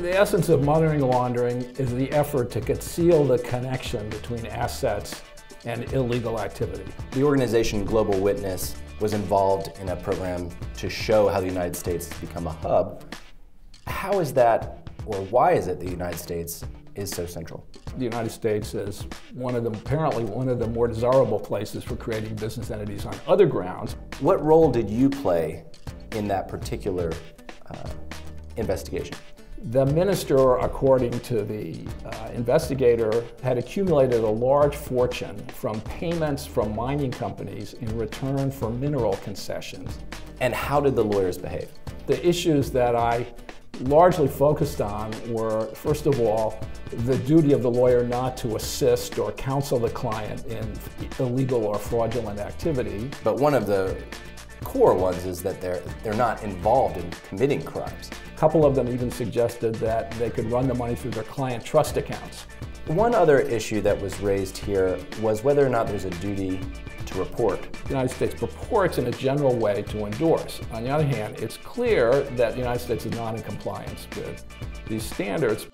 The essence of money laundering is the effort to conceal the connection between assets and illegal activity. The organization Global Witness was involved in a program to show how the United States has become a hub. How is that, or why is it the United States is so central? The United States is apparently one of the more desirable places for creating business entities on other grounds. What role did you play in that particular investigation? The minister, according to the investigator, had accumulated a large fortune from payments from mining companies in return for mineral concessions. And how did the lawyers behave? The issues that I largely focused on were, first of all, the duty of the lawyer not to assist or counsel the client in illegal or fraudulent activity. But one of the core ones is that they're not involved in committing crimes. A couple of them even suggested that they could run the money through their client trust accounts. One other issue that was raised here was whether or not there's a duty to report. The United States purports in a general way to endorse. On the other hand, it's clear that the United States is not in compliance with these standards.